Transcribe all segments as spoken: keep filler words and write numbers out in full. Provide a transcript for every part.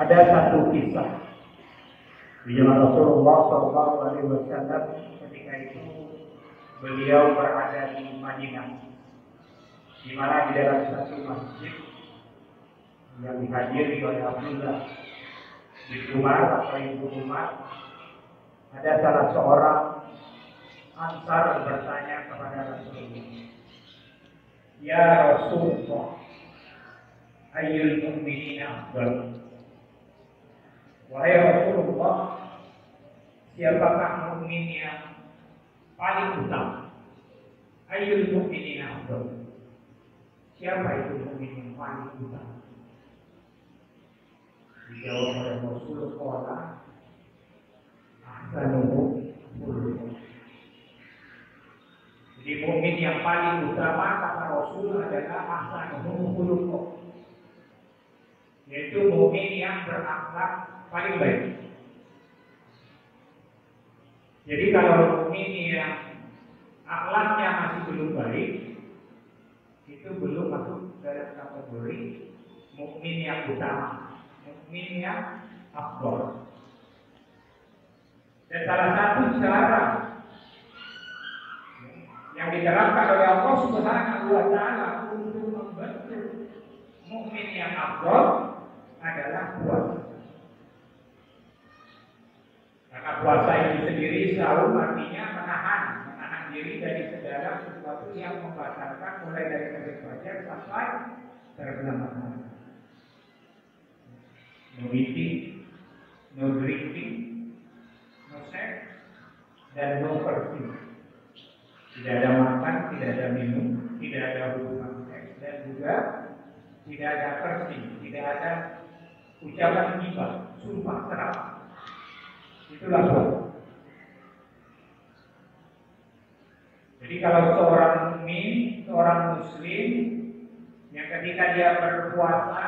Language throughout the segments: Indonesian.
Ada satu kisah di zaman Rasulullah Shallallahu Alaihi Wasallam. Ketika itu beliau berada di Madinah, di mana di dalam satu masjid yang dihadiri oleh Abdullah bin Umar atau Ibu Umar, ada salah seorang Ansar bertanya kepada Rasulullah, "Ya Rasulullah, ayyul mu'minina afdal?" Wahai Rasulullah, siapakah mukmin yang paling utama? Ayyul mu'minina afdal? Siapa itu mukmin yang paling utama? Dijawab oleh Rasulullah, ahsanuhum khuluqan. Jadi mukmin yang paling utama kata Rasul adalah ahsanuhum khuluqan, yaitu mukmin yang berakhlak paling baik. Jadi kalau mukmin yang akhlaknya masih belum baik, itu belum masuk dalam kategori mukmin yang utama, mukmin yang afdal. Dan salah satu cara yang diterapkan oleh Allah Subhanahu wa Ta'ala untuk membentuk mukmin yang afdal adalah puasa. Karena puasa itu sendiri selalu artinya menahan, menahan diri dari segala sesuatu yang membatalkan, mulai dari terbit fajar sampai terbenam matahari. No eating, no drinking, no sex, dan no fasting. Tidak ada makan, tidak ada minum, tidak ada hubungan seks, dan juga tidak ada fasting, tidak ada ucapan gibah, sumpah serapah. Itulah puasa. Jadi kalau seorang mukmin, seorang muslim yang ketika dia berpuasa,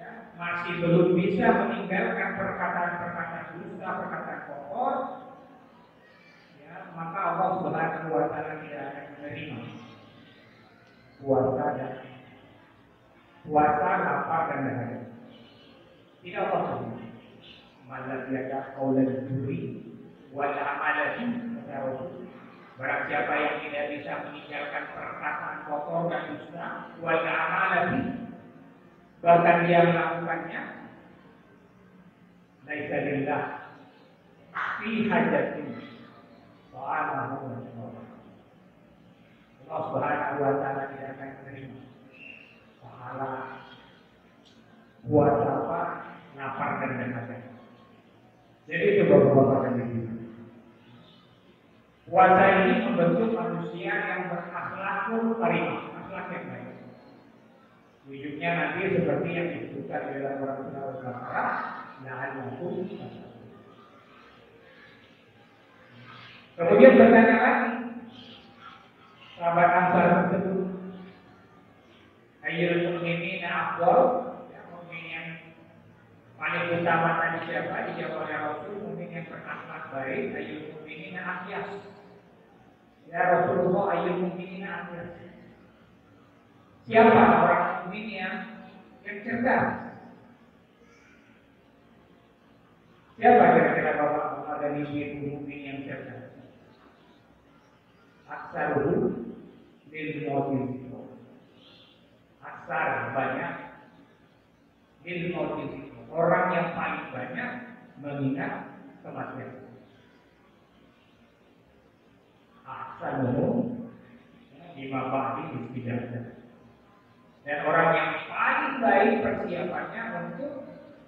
ya, masih belum bisa meninggalkan perkataan-perkataan dusta, perkataan kotor, ya, maka Allah Subhanahu wa Ta'ala tidak akan menerima puasa dan puasa lapar dan dahaga. Tidak Allah. Malah dia tak kau dan duri, wajah amaladi, kata Rasul. Barang siapa yang tidak bisa meninggalkan perkataan kotor dan dusta, wajah amaladi, bahkan dia melakukannya, laisa lillah fi hajatihi, soalnya Allah Subhanahu wa Ta'ala tidak akan menerima pahala puasa apa, lapar dan dahaga. Jadi itu beberapa kali. Puasa ini membentuk manusia yang berakhlakul karimah, akhlak yang baik. Wujudnya nanti seperti yang disebutkan dalam Al-Qur'an Al-Baqarah, la'allakum tattaqun. Kemudian bertanya lagi sahabat Ansar tersebut, ayyul mu'minina afdal? Paling utama tadi siapa? Dijawab oleh Rasul, mukmin yang berakhlak baik, ayyul mu'minina afdal. Ya Rasulullah, ayyul mu'minina afdal? Siapa orang mukmin yang yang cerdas? Siapa kira-kira bapak ada di sini mukmin yang cerdas? Aksaruhu lil motif. Aksar banyak lil motif. Orang yang paling banyak mengingat kematian. Ahsanuhum bima ba'di bidadah. Dan orang yang paling baik persiapannya untuk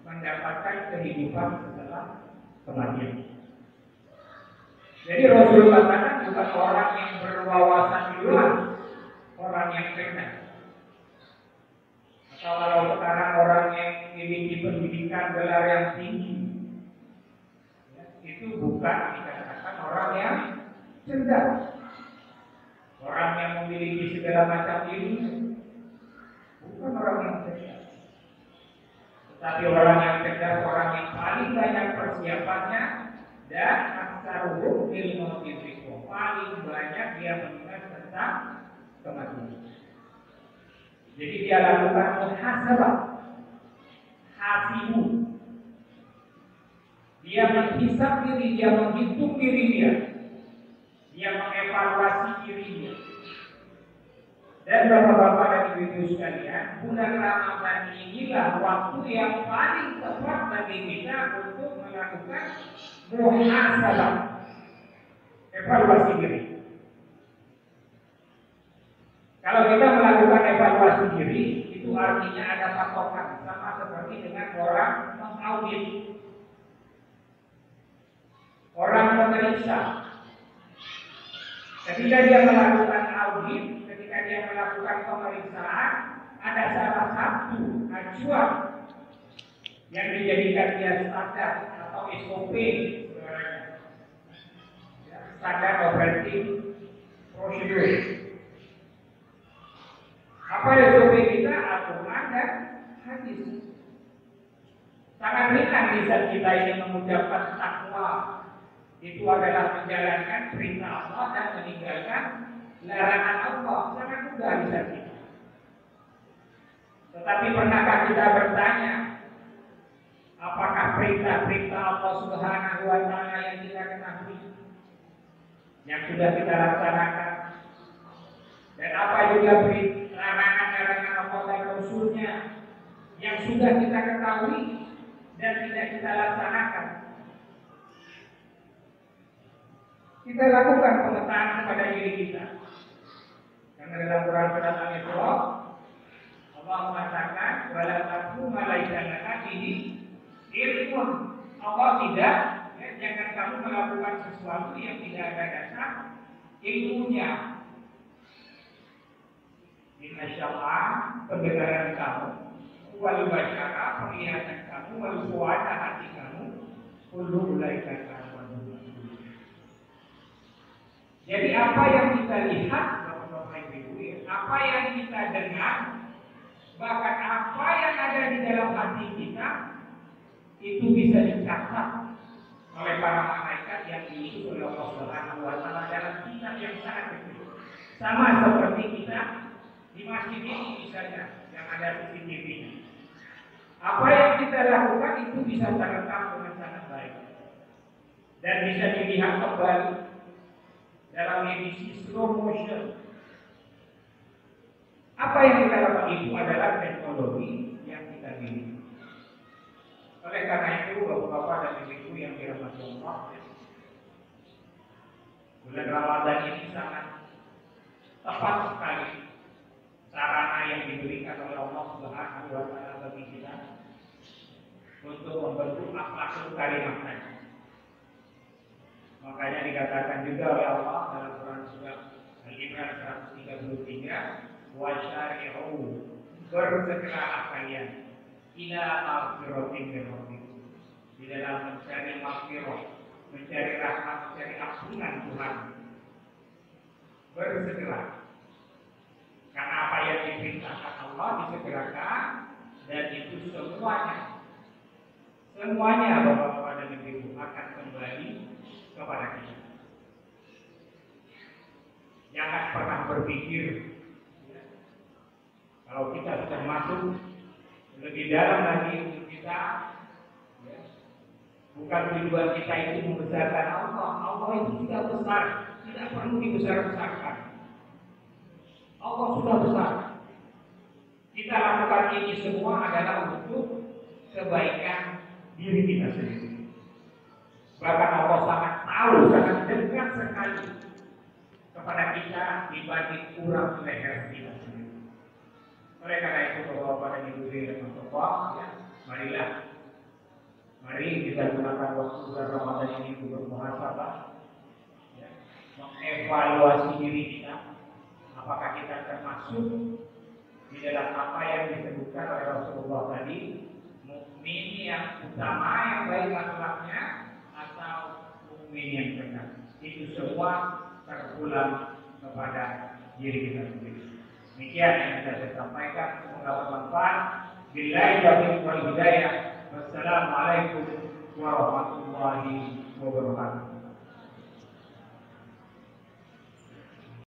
mendapatkan kehidupan setelah kematian. Jadi Rasulullah katakan bukan orang yang berwawasan luas, orang yang cerdas. Kalau sekarang orang yang memiliki pendidikan gelar yang tinggi, ya, itu bukan dikatakan orang yang cerdas, orang yang memiliki segala macam ilmu, bukan orang yang cerdas. Tetapi orang yang cerdas, orang yang paling banyak persiapannya dan aksaruhum lil maut, paling banyak dia mengingat tentang kematian. Jadi dia lakukan muhasabah, hasibu Dia menghisap diri, dia menghitung dirinya, dia mengevaluasi dirinya. Dan bapak-bapak dan ibu-ibu sekalian, bulan Ramadan inilah waktu yang paling tepat bagi kita untuk melakukan muhasabah, evaluasi diri. Kalau kita melakukan evaluasi diri, itu artinya ada patokan, sama seperti dengan orang mengaudit, orang memeriksa. Ketika dia melakukan audit, ketika dia melakukan pemeriksaan, ada salah satu acuan yang dijadikan dia standar atau S O P, standar operating procedure. Apa S O P kita? Al-Quran dan hadis. Sangat ringan bisa kita ini mengucapkan takwa. Itu adalah menjalankan perintah Allah dan meninggalkan larangan Allah, sangat mudah bisa kita. Tetapi pernahkah kita bertanya, apakah perintah-perintah Allah Subhanahu wa Ta'ala yang kita ketahui, yang sudah kita laksanakan, dan apa juga larangan-larangan Allah dan Rasul-Nya yang sudah kita ketahui dan tidak kita laksanakan? Kita lakukan pengetaan pada diri kita. Karena dalam Quran surat Al-Isra Allah mengatakan wala taqu malaikatan ini ilmun. Allah tidak, ya, jangan kamu melakukan sesuatu yang tidak ada dasar ilmunya. Innasyaallah pendengaran kamu, wal basyara penglihatan kamu, wal fuada hati kamu, kullu ulaikan kamu. Jadi apa yang kita lihat, apa yang kita dengar, bahkan apa yang ada di dalam hati kita, itu bisa dicatat oleh para malaikat yang diisi oleh Allah Subhanahu wa Ta'ala dalam kitab yang sangat penting. Sama seperti kita di masjid ini misalnya, yang ada C C T V-nya. Apa yang kita lakukan itu bisa terekam dengan sangat baik dan bisa dilihat kembali dalam edisi slow motion. Apa yang kita lakukan itu adalah teknologi yang kita miliki. Oleh karena itu, bapak-bapak dan ibu-ibu yang dirahmati Allah, bulan Ramadan ini sangat tepat sekali sarana yang diberikan oleh Allah Subhanahu wa Ta'ala bagi kita untuk membentuk akhlakul karimah. Makanya dikatakan juga oleh Allah dalam Quran surah Al-Imran seratus tiga puluh tiga, wa syari'u bersegeralah kalian ila maghfiratin min rabbikum, di dalam mencari maghfirah, mencari rahmat, mencari ampunan Tuhan. Bersegera. Karena apa yang diperintahkan Allah disegerakan, dan itu semuanya, semuanya bapak-bapak dan ibu-ibu akan kembali kepada kita. Jangan pernah berpikir kalau kita sudah masuk lebih dalam lagi untuk kita, bukan tujuan kita itu membesarkan Allah. Allah itu sudah besar, tidak perlu dibesar-besarkan. Allah sudah besar. Kita lakukan ini semua adalah untuk kebaikan diri kita sendiri. Bahkan Allah sangat tahu, sangat dekat sekali kepada kita dibanding kurang leher kita sendiri. Oleh karena itu, bapak-bapak dan ibu-ibu dan bapak, ya, marilah, mari kita gunakan waktu Ramadan ini untuk bermuhasabah, ya, mengevaluasi diri kita, apakah kita termasuk di dalam apa yang disebutkan oleh Rasulullah tadi, mukmin yang utama, yang baik akhlaknya, atau mu'min yang benar. Itu semua terpulang kepada diri kita sendiri. Demikian yang bisa saya sampaikan. Semoga bermanfaat. Billahi taufiq wal hidayah. Wassalamualaikum.